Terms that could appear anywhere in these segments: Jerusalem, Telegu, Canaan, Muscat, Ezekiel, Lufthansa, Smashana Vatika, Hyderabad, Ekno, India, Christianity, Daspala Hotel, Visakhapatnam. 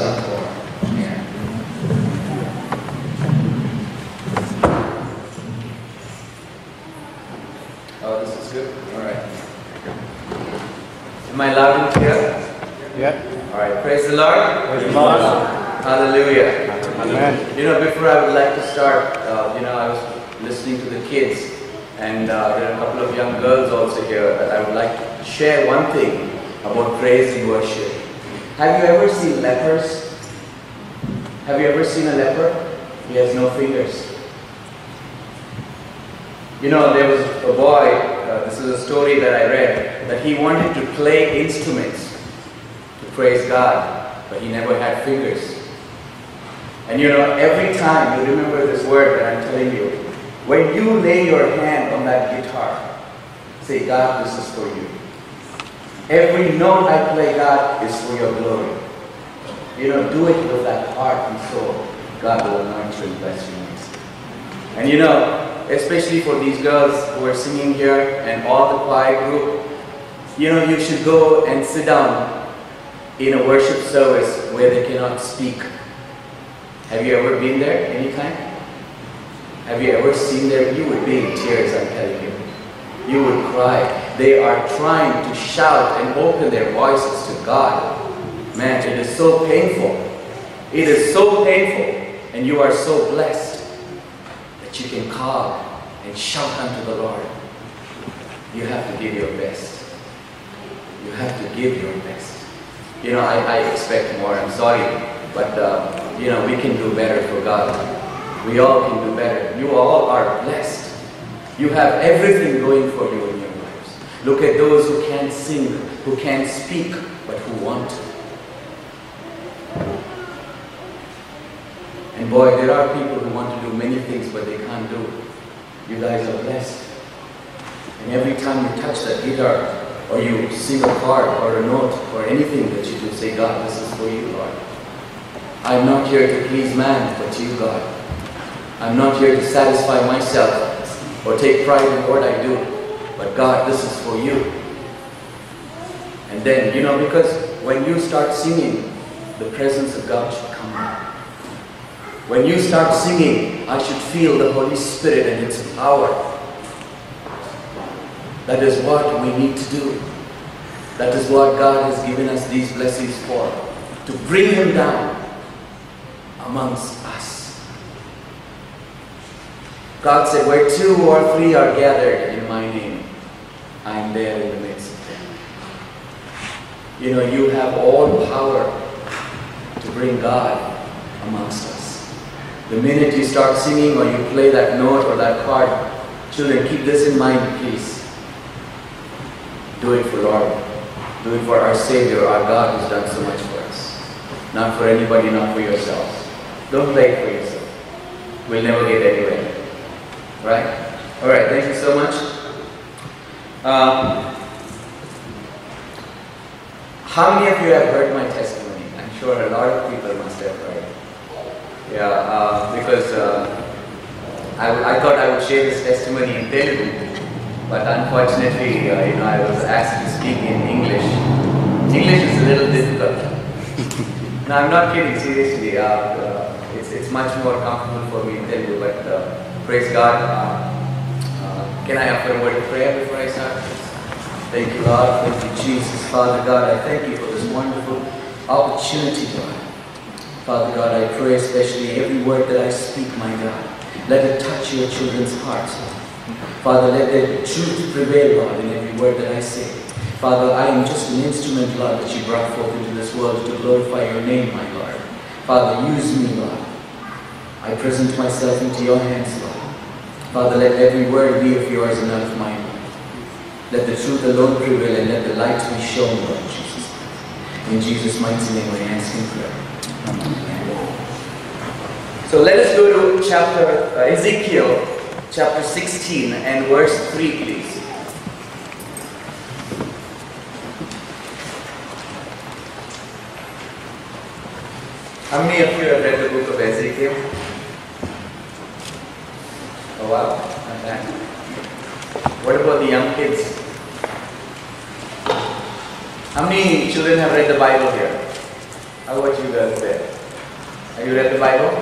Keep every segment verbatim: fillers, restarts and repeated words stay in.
up or here. Oh, this is good? Alright. Am I loud and clear? Yeah. Alright, praise the Lord. Praise the Lord. Hallelujah. Amen. You know, before I would like to start, uh, you know, I was listening to the kids, and uh, there are a couple of young girls also here that I would like to share one thing about praise and worship. Have you ever seen lepers? Have you ever seen a leper? He has no fingers. You know, there was a boy, uh, this is a story that I read, that he wanted to play instruments to praise God, but he never had fingers. And you know, every time you remember this word that I'm telling you, when you lay your hand on that guitar, say, God, this is for you. Every note I play, God, is for your glory. You know, do it with that heart and soul. God will anoint you and bless you. And you know, especially for these girls who are singing here and all the choir group, you know, you should go and sit down in a worship service where they cannot speak. Have you ever been there anytime? Have you ever seen them? You would be in tears, I'm telling you. You would cry. They are trying to shout and open their voices to God. Man, it is so painful. It is so painful. And you are so blessed that you can call and shout unto the Lord. You have to give your best. You have to give your best. You know, I, I expect more. I'm sorry. But, uh, you know, we can do better for God. We all can do better. You all are blessed. You have everything going for you in your lives. Look at those who can't sing, who can't speak, but who want to. And boy, there are people who want to do many things, but they can't do. You guys are blessed. And every time you touch that guitar, or you sing a chord, or a note, or anything that you do, say, God, this is for you, Lord. I'm not here to please man, but you, God. I'm not here to satisfy myself or take pride in what I do. But God, this is for you. And then, you know, because when you start singing, the presence of God should come down. When you start singing, I should feel the Holy Spirit and its power. That is what we need to do. That is what God has given us these blessings for. To bring Him down amongst us. God said, where two or three are gathered in my name, I am there in the midst of them. You know, you have all power to bring God amongst us. The minute you start singing or you play that note or that chord, children, keep this in mind, please. Do it for Lord. Do it for our Savior, our God, who's done so much for us. Not for anybody, not for yourselves. Don't play it for yourself. We'll never get anywhere. Right? Alright, thank you so much. Um, how many of you have heard my testimony? I'm sure a lot of people must have heard. Yeah, uh, because uh, I, I thought I would share this testimony in Telugu. But unfortunately, uh, you know, I was asked to speak in English. English is a little difficult. No, I'm not kidding, seriously. Uh, uh, it's, it's much more comfortable for me in Telugu, but uh, praise God. Uh, uh, can I have a word of prayer before I start? Thank you, Lord. Thank you, Jesus. Father God, I thank you for this wonderful opportunity, Lord. Father God, I pray especially every word that I speak, my God, let it touch your children's hearts, Lord. Father, let the truth prevail, Lord, in every word that I say. Father, I am just an instrument, Lord, that you brought forth into this world to glorify your name, my Lord. Father, use me, Lord. I present myself into your hands, Lord. Father, let every word be of yours and not of mine. Let the truth alone prevail and let the light be shown, Lord Jesus. In Jesus' mighty name, I ask and pray. Amen. So let us go to chapter uh, Ezekiel, chapter sixteen and verse three, please. How many of you have read the book of Ezekiel? Oh wow, okay. What about the young kids? How many children have read the Bible here? How about you guys there? Have you read the Bible?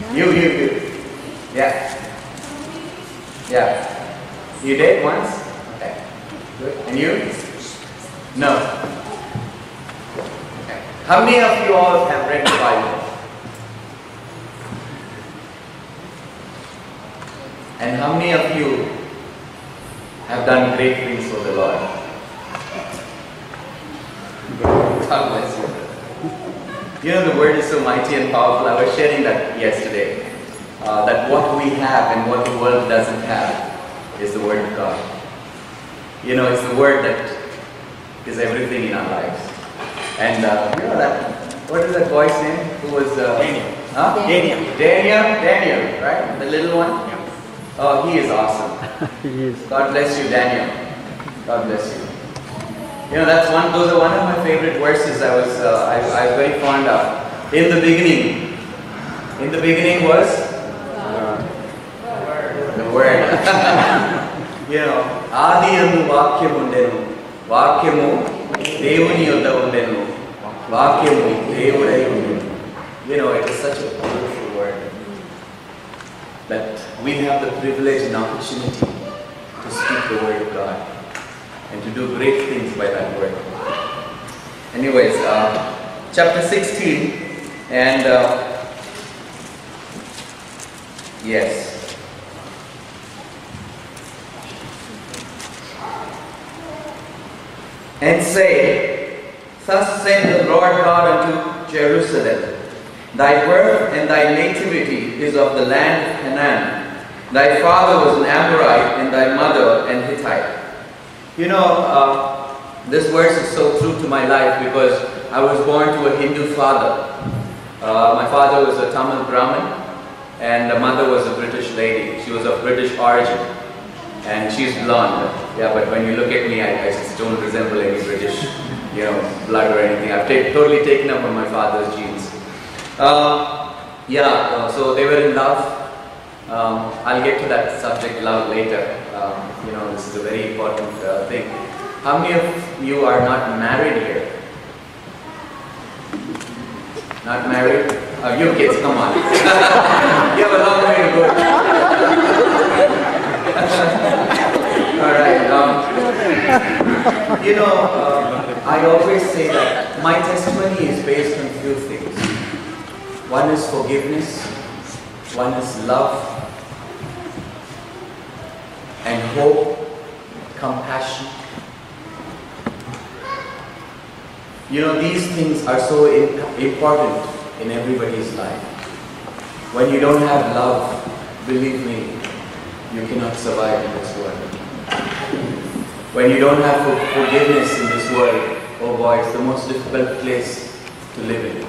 No. You, you, you. Yeah. Yeah. You did once? Okay. Good. And you? No. Okay. How many of you all have read the Bible? And how many of you have done great things for the Lord? God bless you. You know, the word is so mighty and powerful. I was sharing that yesterday. Uh, that what we have and what the world doesn't have is the word of God. You know, it's the word that is everything in our lives. And uh, you know that, what is that boy's name? Who was... Uh, Daniel. Huh? Daniel. Daniel. Daniel, right? The little one. Oh, he is awesome. He is. God bless you, Daniel. God bless you. You know, that's one. Those are one of my favorite verses. I was, uh, I, I was very fond of. In the beginning, in the beginning was uh, the word. You know, Adi andu vakyam undenu, vakyamu devuni yodda undenu, vakyamu devudai undenu. You know, it is such a beautiful word. That we have the privilege and opportunity to speak the word of God and to do great things by that word. Anyways, uh, chapter sixteen and uh, yes, and say, thus said the Lord God unto Jerusalem. Thy birth and thy nativity is of the land of Canaan. Thy father was an Amorite, and thy mother an Hittite. You know, uh, this verse is so true to my life because I was born to a Hindu father. Uh, my father was a Tamil Brahmin, and the mother was a British lady. She was of British origin, and she's blonde. Yeah, but when you look at me, I, I just don't resemble any British, you know, blood or anything. I've t- totally taken up on my father's genes. Uh, yeah, uh, so they were in love. Um, I'll get to that subject, love, later. Um, you know, this is a very important uh, thing. How many of you are not married here? Not married? Uh, you kids, come on. You have a long way to go. Alright. Um, you know, uh, I always say that my testimony is based on few things. One is forgiveness, one is love, and hope, compassion. You know, these things are so important in everybody's life. When you don't have love, believe me, you cannot survive in this world. When you don't have forgiveness in this world, oh boy, it's the most difficult place to live in.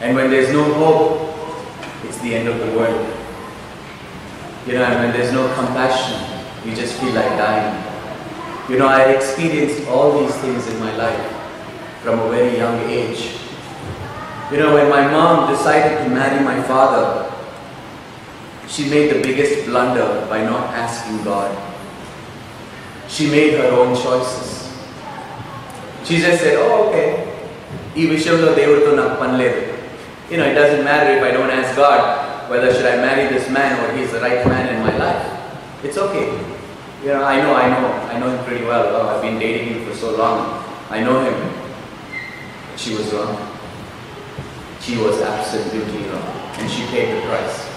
And when there's no hope, it's the end of the world. You know, and when there's no compassion, you just feel like dying. You know, I experienced all these things in my life from a very young age. You know, when my mom decided to marry my father, she made the biggest blunder by not asking God. She made her own choices. She just said, oh, okay. You know, it doesn't matter if I don't ask God whether should I marry this man or he's the right man in my life. It's okay. You know, I know, I know. I know him pretty well. Oh, I've been dating him for so long. I know him. She was wrong. She was absolutely wrong. And she paid the price.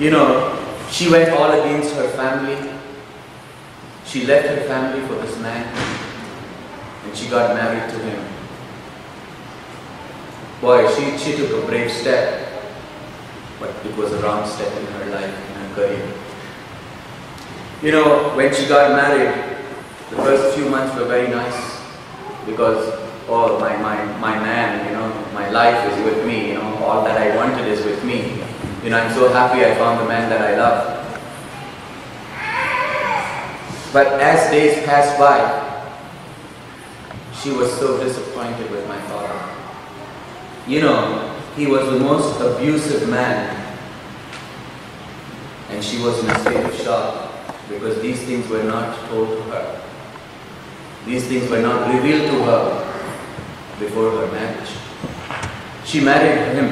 You know, she went all against her family. She left her family for this man. And she got married to him. Boy, she, she took a brave step, but it was a wrong step in her life, in her career. You know, when she got married, the first few months were very nice because, oh, my, my, my man, you know, my life is with me, you know, all that I wanted is with me. You know, I'm so happy I found the man that I love. But as days passed by, she was so disappointed with my father. You know, he was the most abusive man. And she was in a state of shock because these things were not told to her. These things were not revealed to her before her marriage. She married him,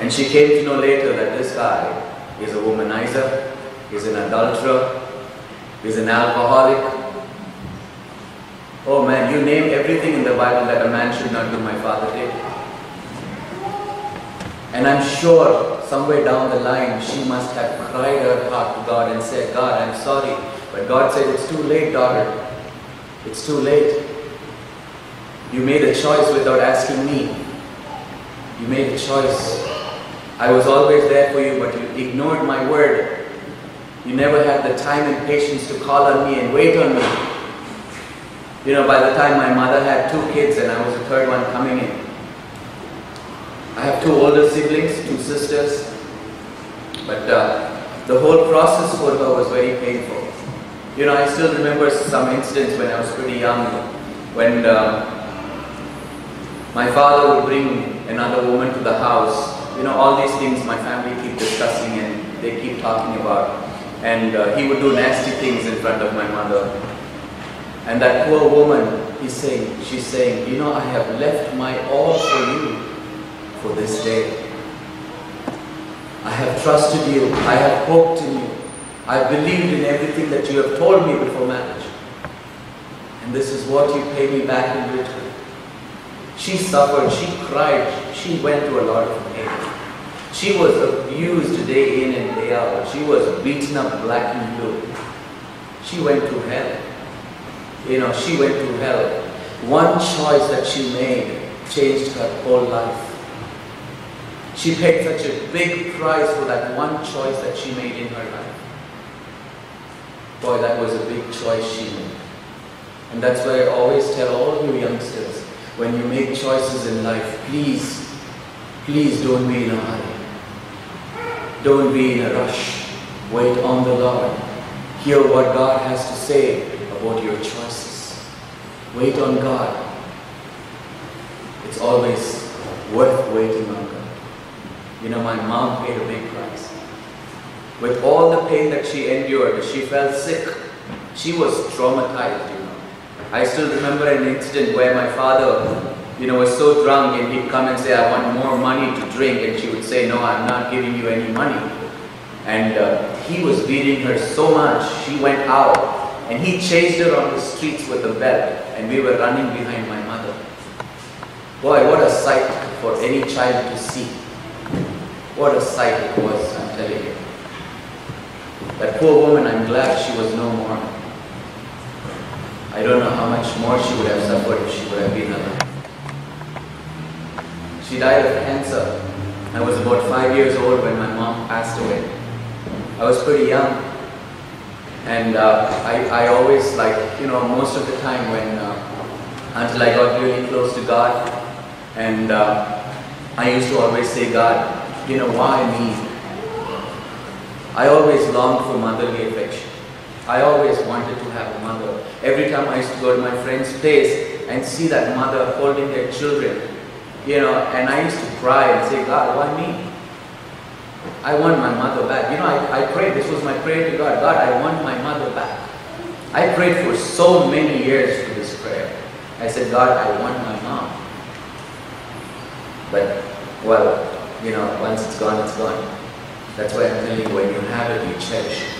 and she came to know later that this guy is a womanizer, is an adulterer, is an alcoholic. Oh man, you name everything in the Bible that a man should not do, my father did. And I'm sure somewhere down the line she must have cried her heart to God and said, God, I'm sorry. But God said, it's too late, daughter. It's too late. You made a choice without asking me. You made a choice. I was always there for you, but you ignored my word. You never had the time and patience to call on me and wait on me. You know, by the time my mother had two kids and I was the third one coming in. I have two older siblings, two sisters. But uh, the whole process for her was very painful. You know, I still remember some incidents when I was pretty young, when uh, my father would bring another woman to the house. You know, all these things my family keep discussing and they keep talking about. And uh, he would do nasty things in front of my mother. And that poor woman, he's saying, she's saying, you know, I have left my all for you for this day. I have trusted you. I have hoped in you. I believed in everything that you have told me before marriage. And this is what you pay me back in return. She suffered. She cried. She went through a lot of pain. She was abused day in and day out. She was beaten up black and blue. She went to hell. You know, she went to hell. One choice that she made changed her whole life. She paid such a big price for that one choice that she made in her life. Boy, that was a big choice she made. And that's why I always tell all you youngsters, when you make choices in life, please, please don't be in a hurry. Don't be in a rush. Wait on the Lord. Hear what God has to say about your choices. Wait on God. It's always worth waiting on God. You know, my mom paid a big price. With all the pain that she endured, she fell sick. She was traumatized, you know. I still remember an incident where my father, you know, was so drunk and he'd come and say, I want more money to drink, and she would say, no, I'm not giving you any money. And uh, he was beating her so much, she went out and he chased her on the streets with a belt, and we were running behind my mother. Boy, what a sight for any child to see. What a sight it was, I'm telling you. That poor woman, I'm glad she was no more. I don't know how much more she would have suffered if she would have been alive. She died of cancer. I was about five years old when my mom passed away. I was pretty young. And uh, I, I always, like, you know, most of the time when, uh, until I got really close to God, and uh, I used to always say, God, you know, why me? I always longed for motherly affection. I always wanted to have a mother. Every time I used to go to my friend's place and see that mother holding their children, you know, and I used to cry and say, God, why me? I want my mother back. You know, I, I prayed. This was my prayer to God. God, I want my mother back. I prayed for so many years for this prayer. I said, God, I want my mom. But, well, you know, once it's gone, it's gone. That's why I'm telling you, when you have it, you cherish it.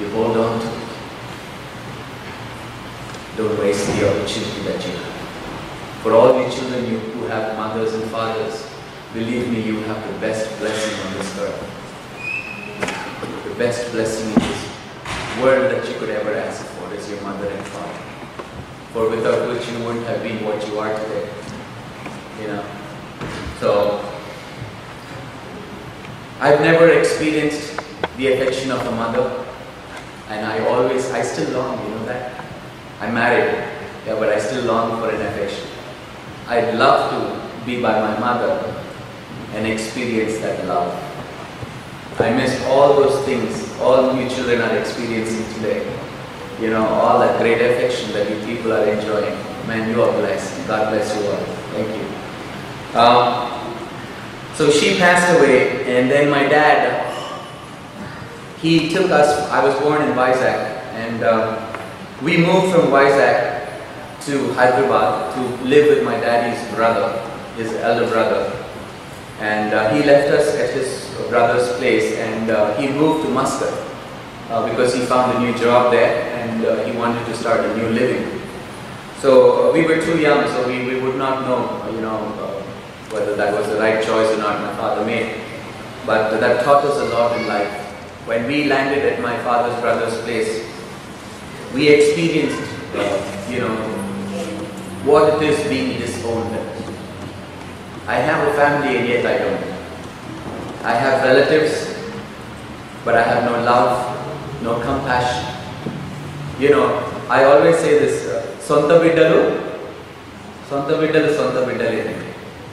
You hold on to it. Don't waste the opportunity that you have. For all the children you who have mothers and fathers, believe me, you have the best blessing on this earth. The best blessing in this world that you could ever ask for is your mother and father. For without which you wouldn't have been what you are today. You know? So, I've never experienced the affection of a mother. And I always, I still long, you know that? I'm married, yeah, but I still long for an affection. I'd love to be by my mother and experience that love. I missed all those things, all you children are experiencing today. You know, all that great affection that you people are enjoying. Man, you are blessed. God bless you all. Thank you. Um, so she passed away, and then my dad, he took us, I was born in Vizag, and uh, we moved from Vizag to Hyderabad to live with my daddy's brother, his elder brother. And uh, he left us at his brother's place, and uh, he moved to Muscat uh, because he found a new job there, and uh, he wanted to start a new living. So uh, we were too young, so we, we would not know, you know, uh, whether that was the right choice or not my father made. But uh, that taught us a lot in life. When we landed at my father's brother's place, we experienced, uh, you know, what it is being disowned. I have a family and yet I don't. I have relatives, but I have no love, no compassion. You know, I always say this, Sonta Biddalu, Sonta Biddalu, Sonta Biddalene,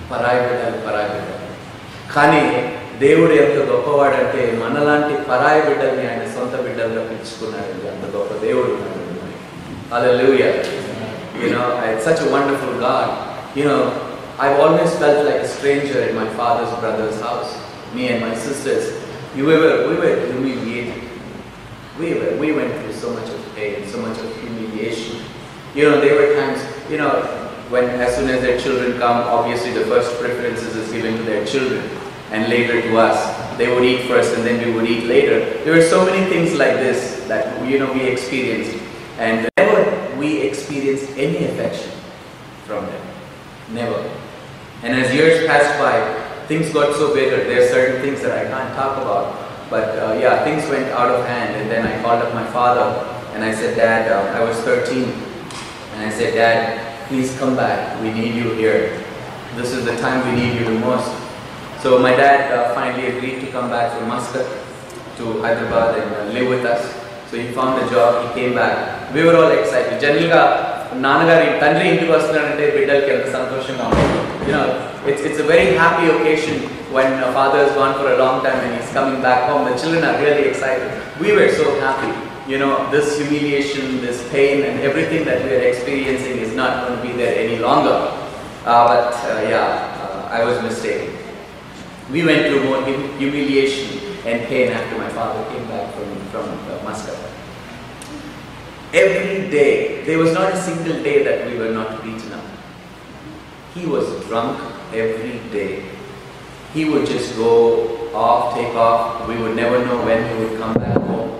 Parai Biddalu, Parai Biddalu. Kani, Devudu yokka goppavadante manalanti parai biddalni ayana sonta biddalga pinchukunnadandi anta goppa devudu. Hallelujah. You know, it's such a wonderful God. You know, I've always felt like a stranger in my father's brother's house. Me and my sisters, we were we were humiliated. We were we went through so much of pain and so much of humiliation. You know, there were times, you know, when as soon as their children come, obviously the first preferences is given to their children. And later to us. They would eat first and then we would eat later. There were so many things like this that, you know, we experienced. And never we experienced any affection from them. Never. And as years passed by, things got so bitter. There are certain things that I can't talk about. But uh, yeah, things went out of hand. And then I called up my father and I said, Dad, uh, I was thirteen. And I said, Dad, please come back. We need you here. This is the time we need you the most. So my dad uh, finally agreed to come back from Muscat to Hyderabad and uh, live with us. So he found a job, he came back. We were all excited. Janilga, Nanagari, Tandri into us, you know, it's, it's a very happy occasion when a father is gone for a long time and he's coming back home. The children are really excited. We were so happy. You know, this humiliation, this pain and everything that we are experiencing is not going to be there any longer. Uh, but uh, yeah, uh, I was mistaken. We went through more humiliation and pain after my father came back from, from uh, Muscat. Every day, there was not a single day that we were not beaten up. He was drunk every day. He would just go off, take off. We would never know when he would come back home.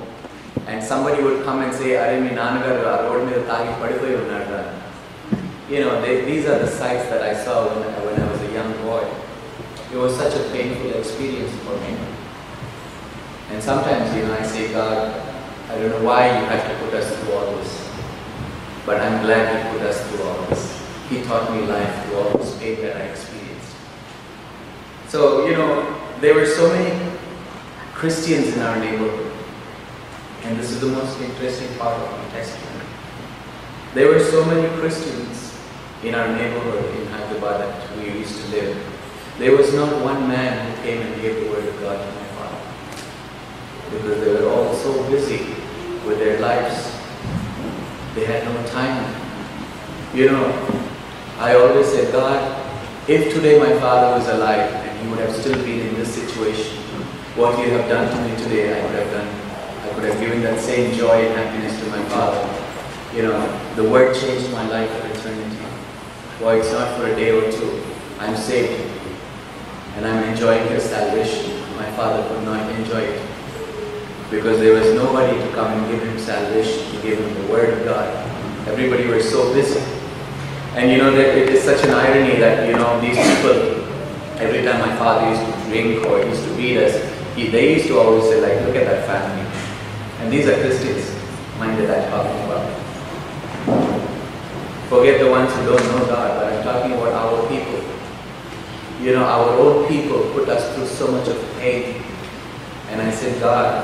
And somebody would come and say, Are mi nanagaru road meeda taagi padipoyi unnadu. You know, they, these are the sights that I saw when, when I was a young boy. It was such a painful experience for me. And sometimes, you know, I say, God, I don't know why you have to put us through all this. But I'm glad you put us through all this. He taught me life through all this pain that I experienced. So, you know, there were so many Christians in our neighborhood. And this is the most interesting part of my testimony. There were so many Christians in our neighborhood in Hyderabad that we used to live. There was not one man who came and gave the word of God to my father. Because they were all so busy with their lives. They had no time. You know, I always said, God, if today my father was alive and he would have still been in this situation, what you have done to me today, I would have done. I could have given that same joy and happiness to my father. You know, the word changed my life for eternity. Boy, it's not for a day or two. I'm saved. And I'm enjoying your salvation. My father could not enjoy it because there was nobody to come and give him salvation, to give him the word of God. Everybody was so busy. And you know, that it is such an irony that, you know, these people, every time my father used to drink or used to beat us, he, they used to always say, like, look at that family. And these are Christians, mind that I'm talking about. Forget the ones who don't know God, but I'm talking about our people. You know, our own people put us through so much of pain. And I said, God,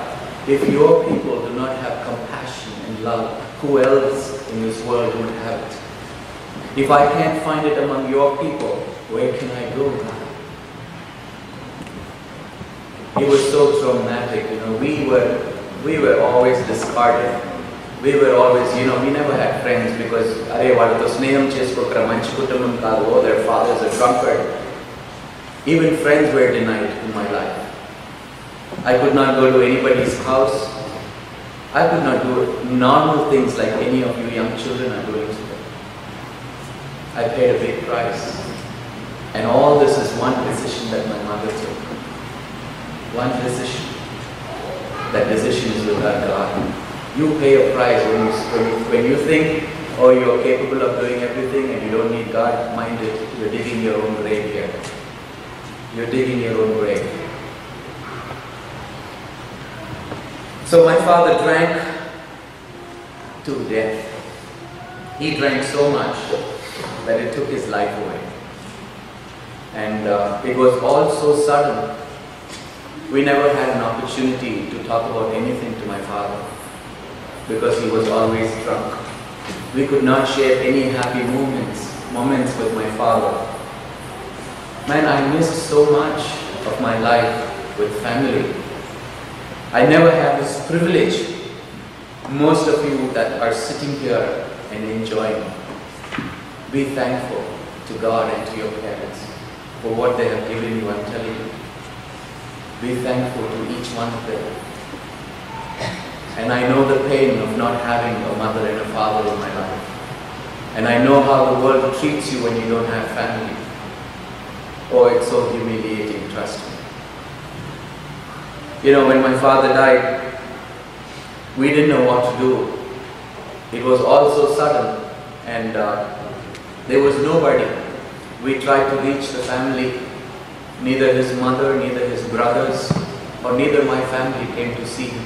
if your people do not have compassion and love, who else in this world would have it? If I can't find it among your people, where can I go, God? It was so traumatic, you know. We were, we were always discarded. We were always, you know, we never had friends because oh, their father's a drunkard. Even friends were denied in my life. I could not go to anybody's house. I could not do normal things like any of you young children are doing today. I paid a big price. And all this is one decision that my mother took. One decision. That decision is without God. You pay a price when you, when you, when you think, oh, you're capable of doing everything and you don't need God, mind it, you're digging your own grave here. You're digging your own grave. So my father drank to death. He drank so much that it took his life away. And uh, it was all so sudden. We never had an opportunity to talk about anything to my father because he was always drunk. We could not share any happy moments, moments with my father. Man, I missed so much of my life with family. I never had this privilege. Most of you that are sitting here and enjoying, be thankful to God and to your parents for what they have given you, I'm telling you. Be thankful to each one of them. And I know the pain of not having a mother and a father in my life. And I know how the world treats you when you don't have family. Oh, it's so humiliating, trust me. You know, when my father died, we didn't know what to do. It was all so sudden, and uh, there was nobody. We tried to reach the family. Neither his mother, neither his brothers, or neither my family came to see him.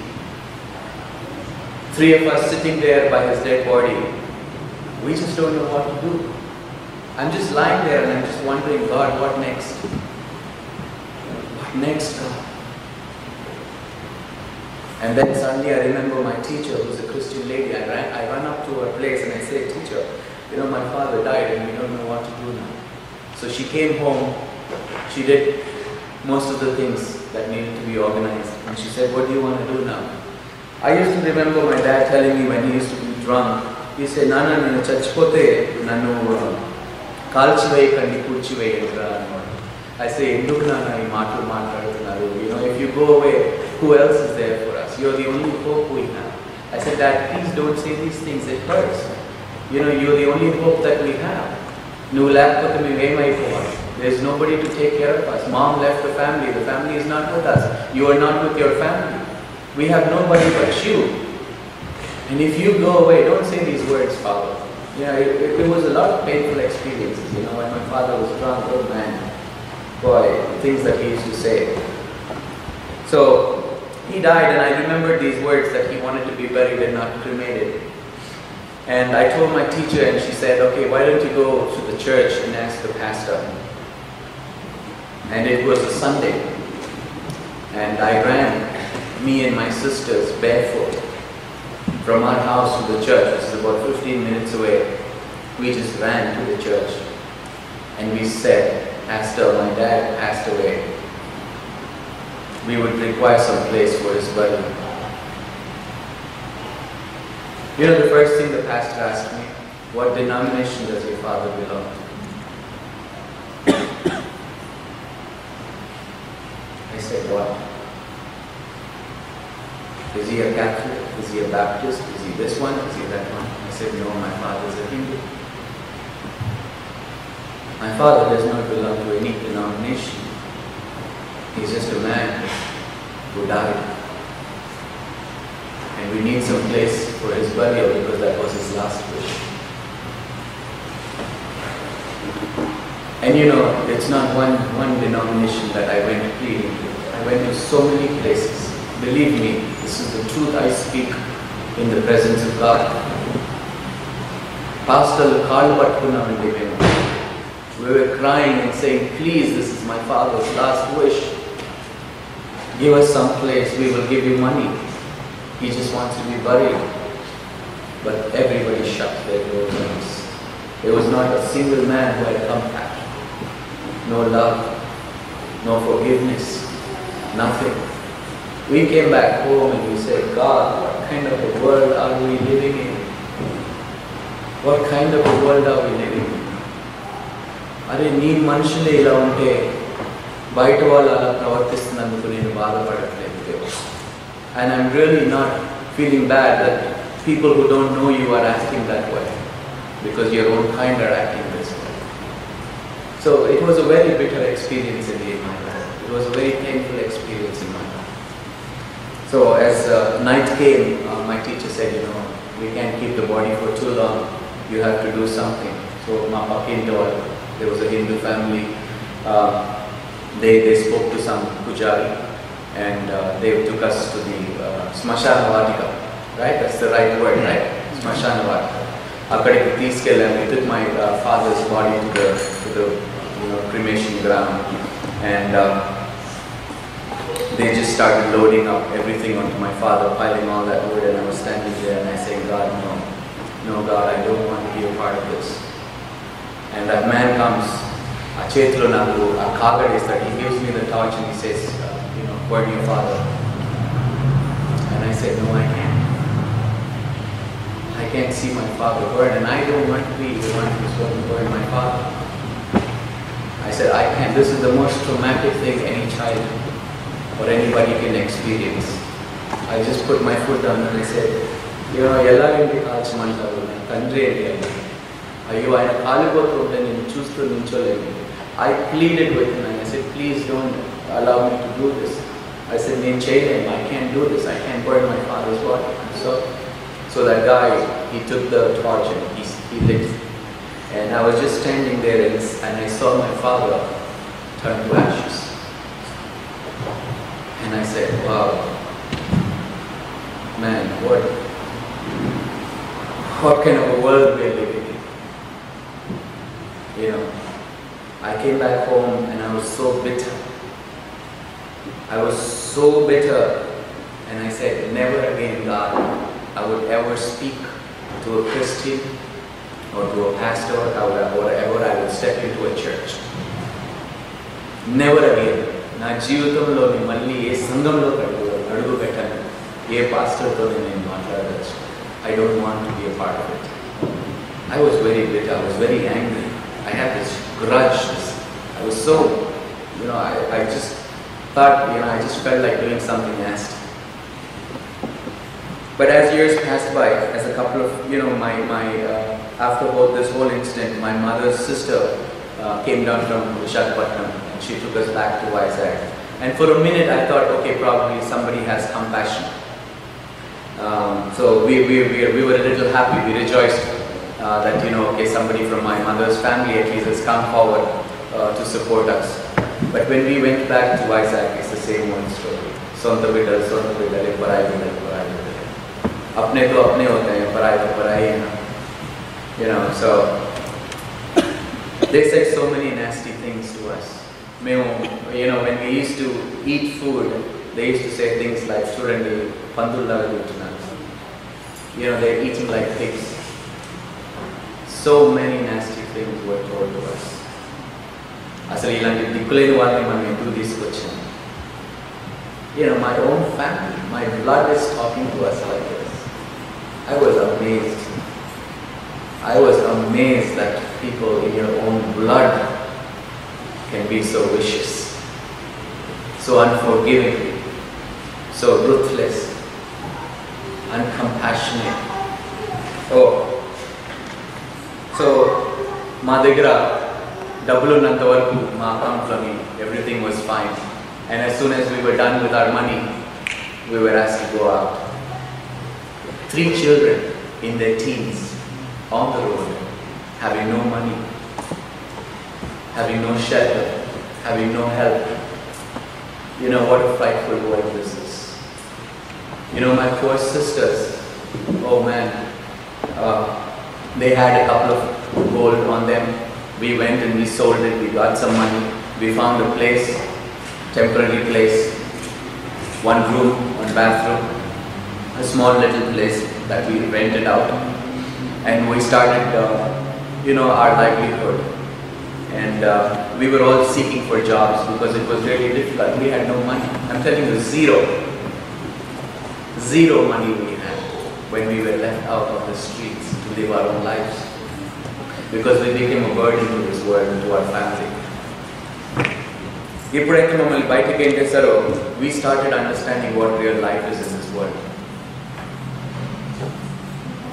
Three of us sitting there by his dead body, we just don't know what to do. I'm just lying there and I'm just wondering, God, what next? What next, God? And then suddenly I remember my teacher, who's a Christian lady. I ran, I ran up to her place and I said, "Teacher, you know, my father died and we don't know what to do now." So she came home. She did most of the things that needed to be organized. And she said, "What do you want to do now?" I used to remember my dad telling me when he used to be drunk, he said, "Nana, nana chachipote, nanu kalchivai kandi kurchivai entra." I say, "Enduku nana ee maatlu maatladutunnaru, you know, if you go away, who else is there for us? You're the only hope we have." I said, "Dad, please don't say these things, it hurts. You know, you're the only hope that we have. Nuvu lekapothe memu ayipova. There's nobody to take care of us. Mom left the family. The family is not with us. You are not with your family. We have nobody but you. And if you go away, don't say these words, Father." You know, it, it, it was a lot of painful experiences. You know, when my father was drunk, oh man, boy, things that he used to say. So he died, and I remembered these words that he wanted to be buried and not cremated. And I told my teacher, and she said, "Okay, why don't you go to the church and ask the pastor?" And it was a Sunday, and I ran, me and my sisters, barefoot from our house to the church, which is about fifteen minutes away. We just ran to the church, and we said, "Pastor, my dad passed away. We would require some place for his burial." You know, the first thing the pastor asked me, "What denomination does your father belong to?" I said, "What? Is he a Catholic? Is he a Baptist? Is he this one? Is he that one?" I said, "No, my father is a Hindu. My father does not belong to any denomination. He's just a man who died. And we need some place for his burial because that was his last wish." And you know, it's not one, one denomination that I went pleading to. I went to so many places. Believe me, this is the truth I speak in the presence of God. Pastor we were crying and saying, "Please, this is my father's last wish. Give us some place, we will give you money. He just wants to be buried." But everybody shut their doors. There was not a single man who had come back. No love, no forgiveness, nothing. We came back home and we said, "God, what kind of a world are we living in? What kind of a world are we living in? Are nee manusule ila unte bayata vallu ala pravartistunanduku nenu baadhapadaledu devu." And I'm really not feeling bad that people who don't know you are acting that way because your own kind are acting this way. So it was a very bitter experience in my life. It was a very painful experience in my life. So as uh, night came, uh, my teacher said, you know, we can't keep the body for too long. You have to do something. So Mama Kindol, there was a Hindu family. Uh, they, they spoke to some Pujari and uh, they took us to the uh, Smashana Vatika, right? That's the right word, right? Smashana Vatika. We took my uh, father's body to the, to the you know, cremation ground, and uh, they just started loading up everything onto my father, piling all that wood, and I was standing there and I said, God, no, no God, I don't want to be a part of this. And that man comes, Achetlo Nandu, Akagar is that he gives me the torch and he says, uh, you know, where do your father? And I said, no, I can't. I can't see my father burn, and I don't want to be the one who's going to burn my father. I said, I can't. This is the most traumatic thing any child or anybody can experience. I just put my foot down and I said, you know, I pleaded with him and I said, please don't allow me to do this. I said, I can't do this. I can't burn my father's body. So, So that guy, he took the torch and he, he lit it. And I was just standing there and, and I saw my father turn to ashes. And I said, wow, man, what, what kind of a world we are living in? You know, I came back home and I was so bitter. I was so bitter and I said, never again, God, I would ever speak to a Christian or to a pastor or whatever. I would step into a church. Never again. Na jeevithamlo ni malli ye sangamlo adugu pettanu. Ye pastor tho nenu maatladadu. I don't want to be a part of it. I was very bitter. I was very angry. I had this grudge. I was so, you know, I, I just thought, you know, I just felt like doing something nasty. But as years passed by, as a couple of, you know, my, my uh, after both this whole incident, my mother's sister uh, came down from Visakhapatnam and she took us back to Vizag. And for a minute I thought, okay, probably somebody has compassion. Um, so we, we, we, we were a little happy, we rejoiced uh, that, you know, okay, somebody from my mother's family at least has come forward uh, to support us. But when we went back to Vizag, it's the same one story. Sonta vidal, sonta vidal, parai vidal, parai vidal. Apne to apne hote hain, parai to parai hai. You know, so they said so many nasty things to us. You know, when we used to eat food, they used to say things like, Surandi, Pandulla, you know, they're eating like pigs. So many nasty things were told to us. Asali langi dikule wali mani do this question. You know, my own family, my blood is talking to us like this. I was amazed. I was amazed that people in your own blood can be so vicious, so unforgiving, so ruthless, uncompassionate. Oh, so my Degra, double Nantavarku, my account, everything was fine. And as soon as we were done with our money, we were asked to go out. Three children in their teens, on the road, having no money, having no shelter, having no help. You know, what a frightful world this is. You know, my four sisters, oh man, uh, they had a couple of gold on them. We went and we sold it, we got some money, we found a place, temporary place, one room, one bathroom. A small little place that we rented out, and we started, uh, you know, our livelihood. And uh, we were all seeking for jobs because it was really difficult. We had no money. I'm telling you, zero, zero money we had when we were left out of the streets to live our own lives, because we became a burden to this world and to our family. We started understanding what real life is in this world.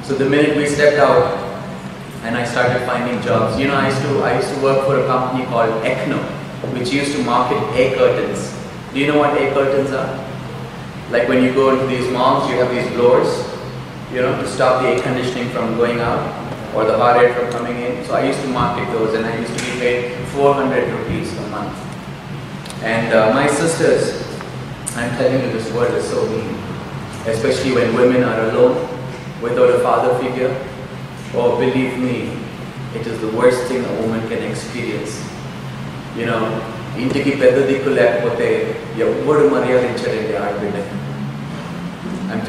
So the minute we stepped out and I started finding jobs. You know, I used to, I used to work for a company called Ekno, which used to market air curtains. Do you know what air curtains are? Like when you go into these malls, you have these blowers, you know, to stop the air conditioning from going out or the hot air from coming in. So I used to market those, and I used to be paid four hundred rupees a month. And uh, my sisters, I'm telling you, this world is so mean, especially when women are alone, without a father figure. Oh, believe me, it is the worst thing a woman can experience. You know, I'm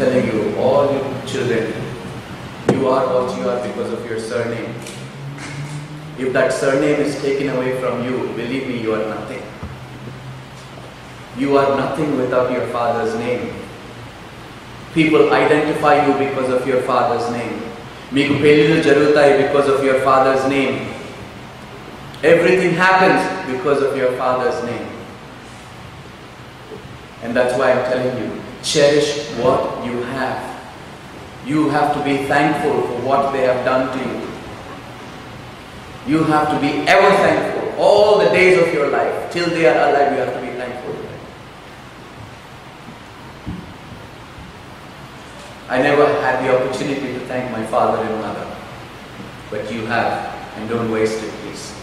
telling you, all you children, you are what you are because of your surname. If that surname is taken away from you, believe me, you are nothing. You are nothing without your father's name. People identify you because of your father's name. Meeku pellilu jarugutai because of your father's name. Everything happens because of your father's name. And that's why I'm telling you, cherish what you have. You have to be thankful for what they have done to you. You have to be ever thankful all the days of your life. Till they are alive, you have to be thankful. I never had the opportunity to thank my father and mother, but you have, and don't waste it, please.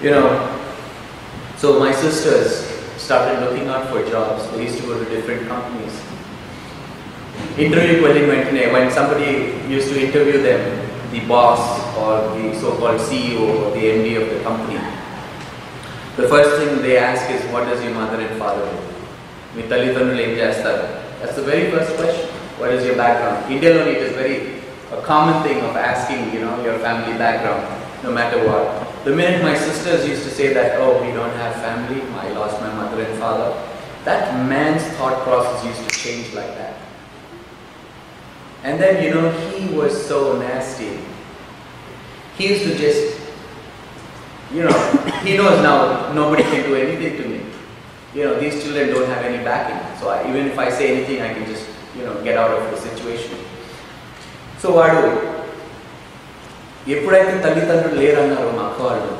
You know, so my sisters started looking out for jobs. They used to go to different companies. Interview when somebody used to interview them, the boss or the so-called C E O or the M D of the company, the first thing they ask is, what does your mother and father do? That's the very first question. What is your background? In India only, it is very a common thing of asking, you know, your family background, no matter what. The minute my sisters used to say that, oh, we don't have family, I lost my mother and father, that man's thought process used to change like that. And then, you know, he was so nasty. He used to just, you know, he knows now nobody can do anything to me. You know, these children don't have any backing, so I, even if I say anything, I can just, you know, get out of the situation. So what do? Eppudaithe tallitandru leru annaru ma akkavallu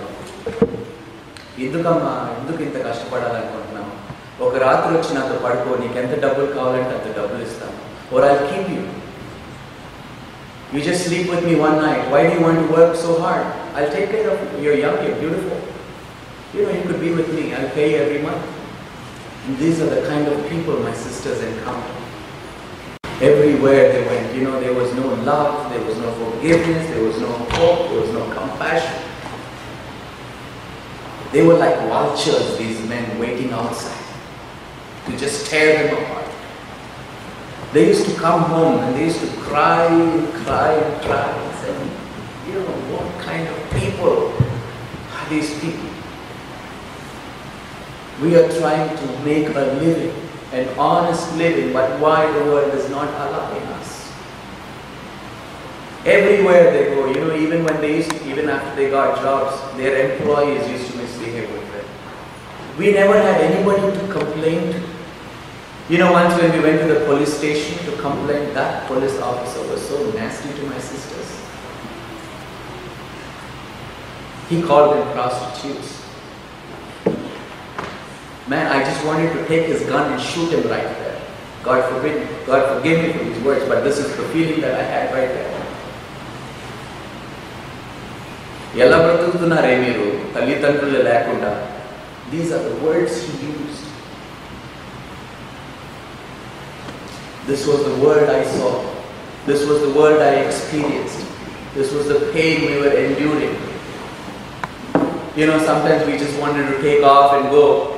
endukamma enduku inta kashtapadali anukuntunnam oka raatri vachi nato paduko neeku entha double kavalante anta double isthanu or I'll keep you. You just sleep with me one night. Why do you want to work so hard? I'll take care of you. You're young, you're beautiful. You know, you could be with me. I'll pay you every month. And these are the kind of people my sisters encountered. Everywhere they went, you know, there was no love, there was no forgiveness, there was no hope, there was no compassion. They were like vultures, these men waiting outside to just tear them apart. They used to come home and they used to cry, cry, cry, and say, you know, what kind of people are these people? We are trying to make a living, an honest living, but why the world is not allowing us? Everywhere they go, you know, even when they used to, even after they got jobs, their employees used to misbehave with them. We never had anybody to complain to. You know, once when we went to the police station to complain, that police officer was so nasty to my sisters. He called them prostitutes. Man, I just wanted to take his gun and shoot him right there. God forbid, God forgive me for these words, but this is the feeling that I had right there. These are the words he used. This was the world I saw. This was the world I experienced. This was the pain we were enduring. You know, sometimes we just wanted to take off and go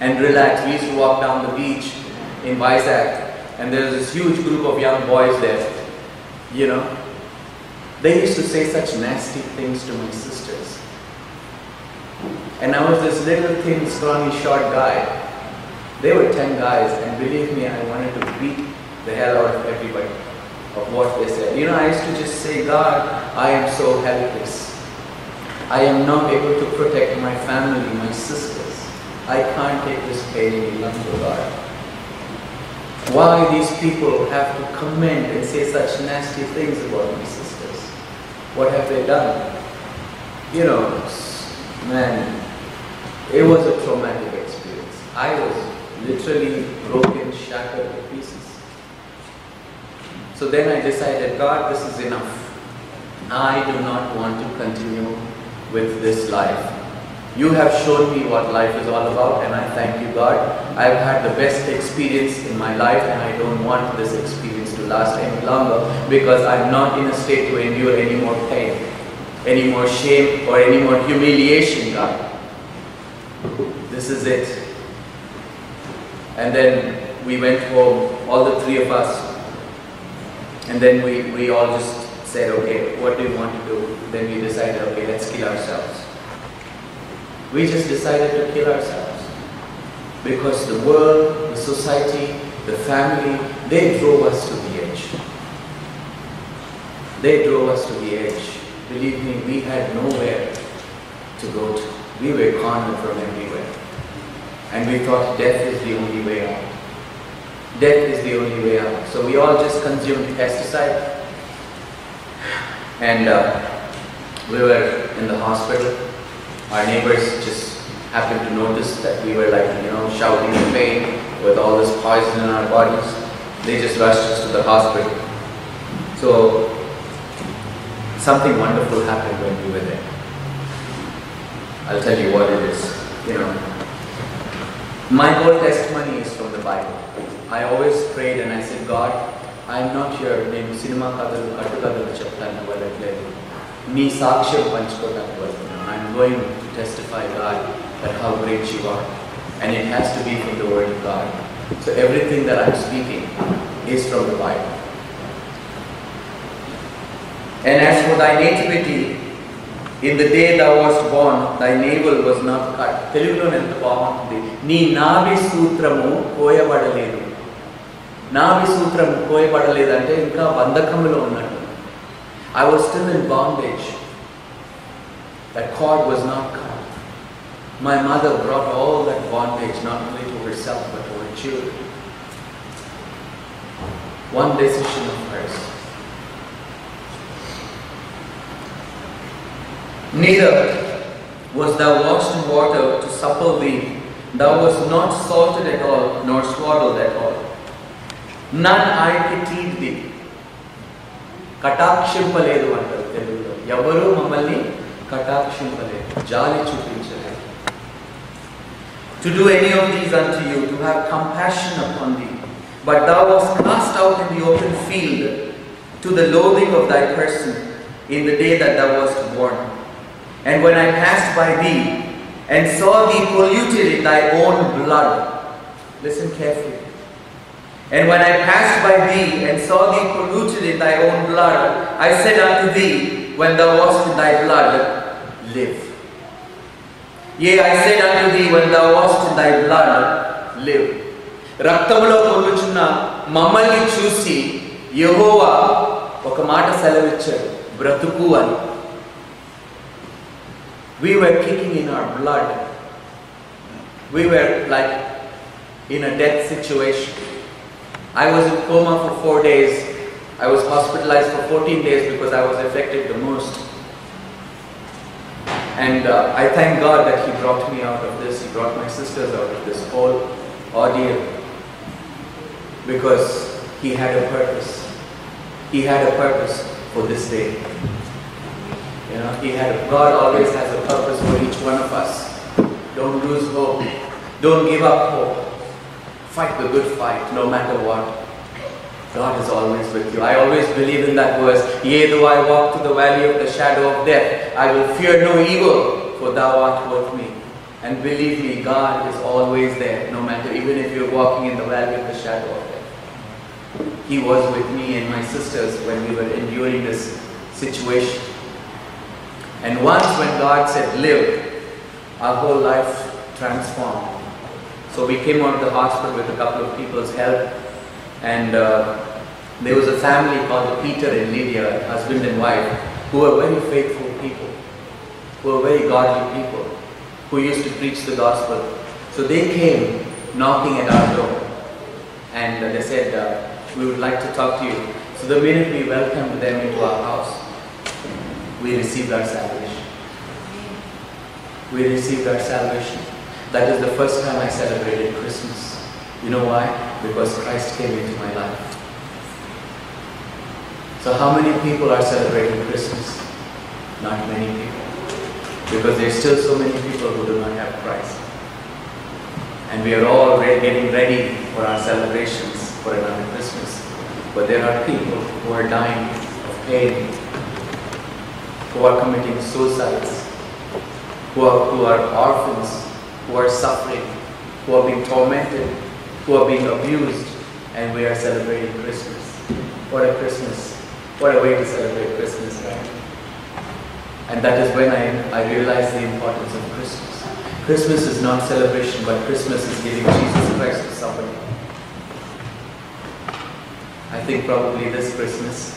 and relax. We used to walk down the beach in Vizag, and there was this huge group of young boys there, you know. They used to say such nasty things to my sisters. And I was this little thin, scrawny, short guy. There were ten guys, and believe me, I wanted to beat the hell out of everybody, of what they said. You know, I used to just say, God, I am so helpless. I am not able to protect my family, my sisters. I can't take this pain any longer, God. Why these people have to comment and say such nasty things about my sisters? What have they done? You know, man, it was a traumatic experience. I was literally broken, shattered to pieces. So then I decided, God, this is enough. I do not want to continue with this life. You have shown me what life is all about, and I thank you, God. I've had the best experience in my life, and I don't want this experience to last any longer, because I'm not in a state to endure any more pain, any more shame, or any more humiliation, God. This is it. And then we went home, all the three of us, and then we, we all just said, okay, what do you want to do? Then we decided, okay, let's kill ourselves. We just decided to kill ourselves, because the world, the society, the family, they drove us to the edge. They drove us to the edge. Believe me, we had nowhere to go to. We were cornered from everywhere. And we thought death is the only way out. Death is the only way out. So we all just consumed pesticide. And uh, we were in the hospital. Our neighbors just happened to notice that we were like, you know, shouting in pain with all this poison in our bodies. They just rushed us to the hospital. So, something wonderful happened when we were there. I'll tell you what it is, you know. My whole testimony is from the Bible. I always prayed and I said, God, I'm not here. Nenu cinema kadal, atu kadal cheptanu vallatledu. Nee saaksham panchukotaku vastanu. I'm going to testify, God, that how great you are. And it has to be from the Word of God. So everything that I'm speaking is from the Bible. And as for thy nativity, in the day thou wast born, thy navel was not cut. Telugu lo enta baagundi. Nee navi sutramu koyabadaledu. Navi sutramu koyabadaledu ante inka bandakamulo unnattu. I was still in bondage. That cord was not cut. My mother brought all that bondage, not only to herself, but to her children. One decision of hers. Neither was thou washed in water to supple thee. Thou wast not salted at all, nor swaddled at all. None I pitied thee. Katakshipaledu antaru telugulo. Yavaru mamalni to do any of these unto you, to have compassion upon thee. But thou wast cast out in the open field to the loathing of thy person in the day that thou wast born. And when I passed by thee and saw thee polluted in thy own blood, listen carefully. And when I passed by thee and saw thee polluted in thy own blood, I said unto thee, when thou wast in thy blood, live. Yea, I said unto thee, when thou wast in thy blood, live. Raktamulo poluchuna mamalni chusi Yehova oka mata selavichadu bratuku ani. We were kicking in our blood. We were like in a death situation. I was in coma for four days. I was hospitalized for fourteen days because I was affected the most. And uh, I thank God that He brought me out of this. He brought my sisters out of this whole ordeal, because He had a purpose. He had a purpose for this day. You know, He had a, God always has a purpose for each one of us. Don't lose hope. Don't give up hope. Fight the good fight, no matter what. God is always with you. I always believe in that verse. Yea, though I walk through the valley of the shadow of death, I will fear no evil, for thou art with me. And believe me, God is always there, no matter, even if you're walking in the valley of the shadow of death. He was with me and my sisters when we were enduring this situation. And once when God said, live, our whole life transformed. So we came out of the hospital with a couple of people's help. And uh, there was a family called Peter and Lydia, husband and wife, who were very faithful people, who were very godly people, who used to preach the gospel. So they came knocking at our door, and uh, they said, uh, we would like to talk to you. So the minute we welcomed them into our house, we received our salvation. We received our salvation. That is the first time I celebrated Christmas. You know why? Because Christ came into my life. So how many people are celebrating Christmas? Not many people. Because there are still so many people who do not have Christ. And we are all getting ready for our celebrations for another Christmas. But there are people who are dying of pain, who are committing suicides, who are, who are orphans, who are suffering, who are being tormented, who are being abused, and we are celebrating Christmas. What a Christmas. What a way to celebrate Christmas, right? And that is when I, I realized the importance of Christmas. Christmas is not celebration, but Christmas is giving Jesus Christ to somebody. I think probably this Christmas,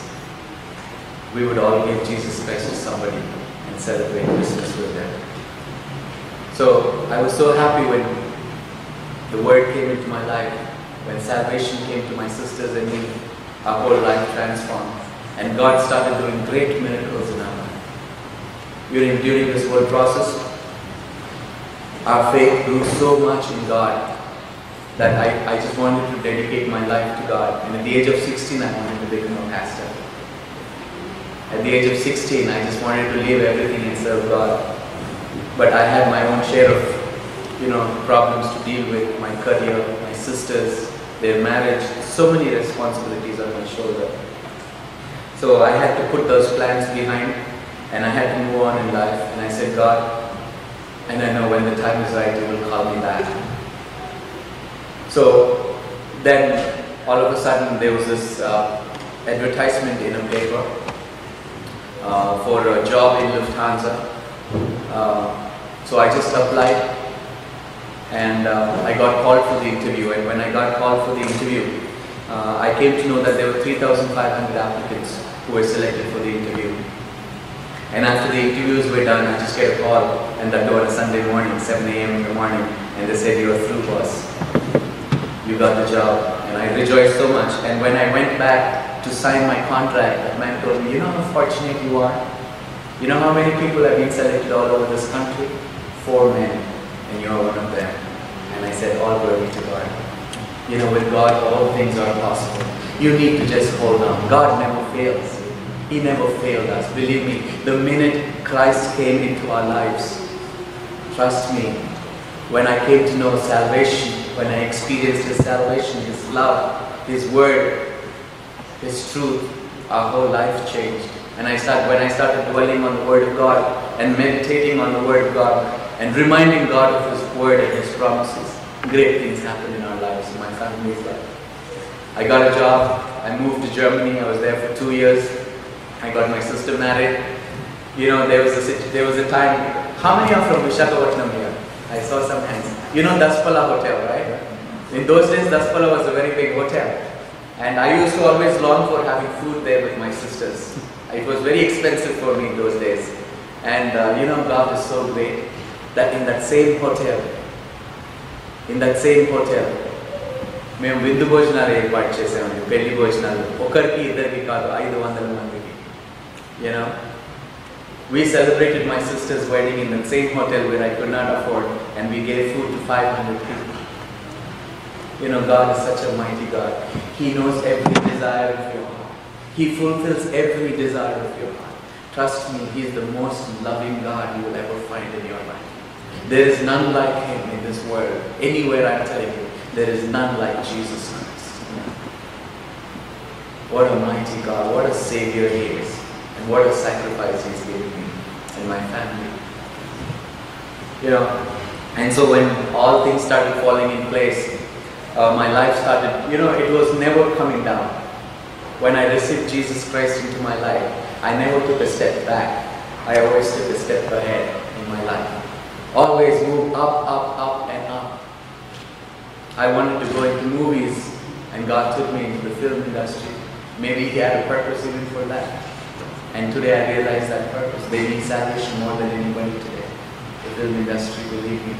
we would all give Jesus Christ to somebody and celebrate Christmas with them. So I was so happy when the Word came into my life, when salvation came to my sisters and me. Our whole life transformed, and God started doing great miracles in our life. During, during this whole process, our faith grew so much in God that I, I just wanted to dedicate my life to God. And at the age of sixteen, I wanted to become a pastor. At the age of sixteen, I just wanted to leave everything and serve God. But I had my own share of, you know, problems to deal with, my career, my sisters, their marriage, so many responsibilities on my shoulder. So I had to put those plans behind and I had to move on in life. And I said, God, and I know when the time is right, you will call me back. So then all of a sudden there was this uh, advertisement in a paper uh, for a job in Lufthansa. Uh, so I just applied. And uh, I got called for the interview, and when I got called for the interview, uh, I came to know that there were three thousand five hundred applicants who were selected for the interview. And after the interviews were done, I just get a call, and that was on a Sunday morning, seven A M in the morning, and they said, "You are through, boss. You got the job." And I rejoiced so much. And when I went back to sign my contract, that man told me, "You know how fortunate you are? You know how many people have been selected all over this country? Four men. And you are one of them." And I said, "All glory to God." You know, with God, all things are possible. You need to just hold on. God never fails. He never failed us. Believe me, the minute Christ came into our lives, trust me, when I came to know salvation, when I experienced His salvation, His love, His word, His truth, our whole life changed. And I start, when I started dwelling on the Word of God and meditating on the Word of God, and reminding God of His word and His promises, great things happened in our lives, in my family's life. I got a job, I moved to Germany, I was there for two years, I got my sister married. You know, there was a, there was a time, how many are from Visakhapatnam here? I saw some hands. You know Daspala Hotel, right? In those days, Daspala was a very big hotel. And I used to always long for having food there with my sisters. It was very expensive for me in those days. And uh, you know, God is so great. That in that same hotel, in that same hotel, I am Vindu Bhojanalu part chesamu, Pelli Bhojanalu, okarki iddarki kaadu five hundred mandiki. You know, we celebrated my sister's wedding in that same hotel where I could not afford, and we gave food to five hundred people. You know, God is such a mighty God. He knows every desire of your heart. He fulfills every desire of your heart. Trust me, He is the most loving God you will ever find in your life. There is none like Him in this world. Anywhere, I'm telling you, there is none like Jesus Christ. What a mighty God, what a Savior He is, and what a sacrifice He's given me and my family. You know, and so when all things started falling in place, uh, my life started, you know, it was never coming down. When I received Jesus Christ into my life, I never took a step back. I always took a step ahead in my life. Always move up, up, up and up. I wanted to go into movies and God took me into the film industry. Maybe He had a purpose even for that. And today I realize that purpose. They need salvation more than anybody today. The film industry, believe me.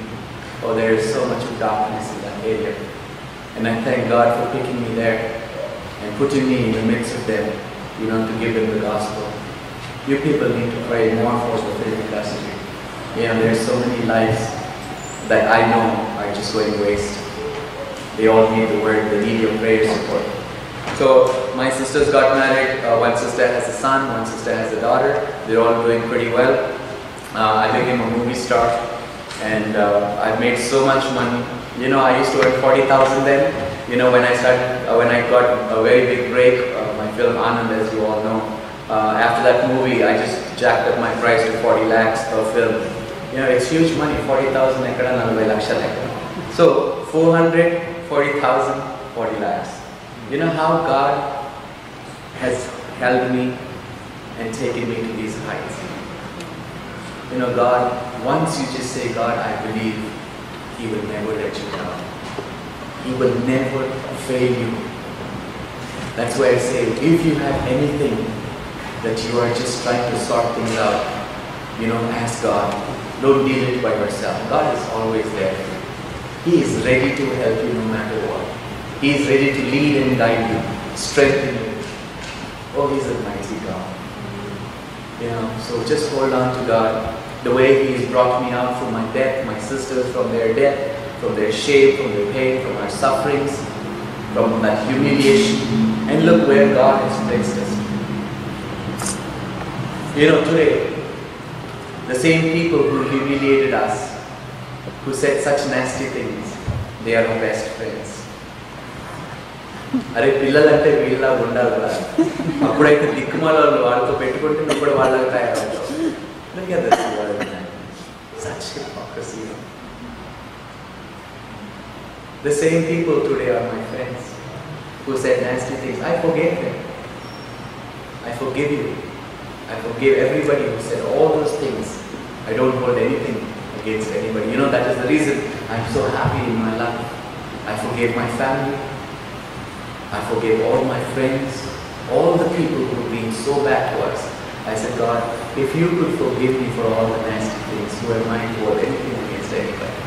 Oh, there is so much darkness in that area. And I thank God for picking me there and putting me in the midst of them, you know, to give them the gospel. You people need to pray more for the film industry. You know, there's so many lives that I know are just going to waste. They all need the word, they need your prayer support. So my sisters got married. Uh, one sister has a son, one sister has a daughter. They're all doing pretty well. Uh, I became a movie star, and uh, I've made so much money. You know, I used to earn forty thousand then. You know, when I started, uh, when I got a very big break, uh, my film Anand, as you all know. Uh, after that movie, I just jacked up my price to forty lakhs per film. You know, it's huge money. forty thousand, so four hundred forty thousand, forty lakhs. You know how God has held me and taken me to these heights. You know, God, once you just say, God, I believe, He will never let you down. He will never fail you. That's why I say, if you have anything that you are just trying to sort things out, you know, ask God. Don't deal it by yourself. God is always there. He is ready to help you no matter what. He is ready to lead and guide you, strengthen you. Oh, He's a mighty God. You know, so just hold on to God. The way He has brought me out from my death, my sisters from their death, from their shame, from their pain, from our sufferings, from that humiliation. And look where God has placed us. You know, today, the same people who humiliated us, who said such nasty things, they are our best friends. अरे पिल्ला लगते पिल्ला गुंडा लगा अपने एक दिक्कमाल और वाल को पेट कोटे में पड़ वाला लगता है वाला ना क्या दर्शन वाला है such hypocrisy. The same people today are my friends who said nasty things. I forgave them. I forgive you. I forgive everybody who said all those things. I don't hold anything against anybody. You know, that is the reason I'm so happy in my life. I forgave my family. I forgave all my friends, all the people who have been so bad to us. I said, God, if you could forgive me for all the nasty things, who am I to hold anything against anybody?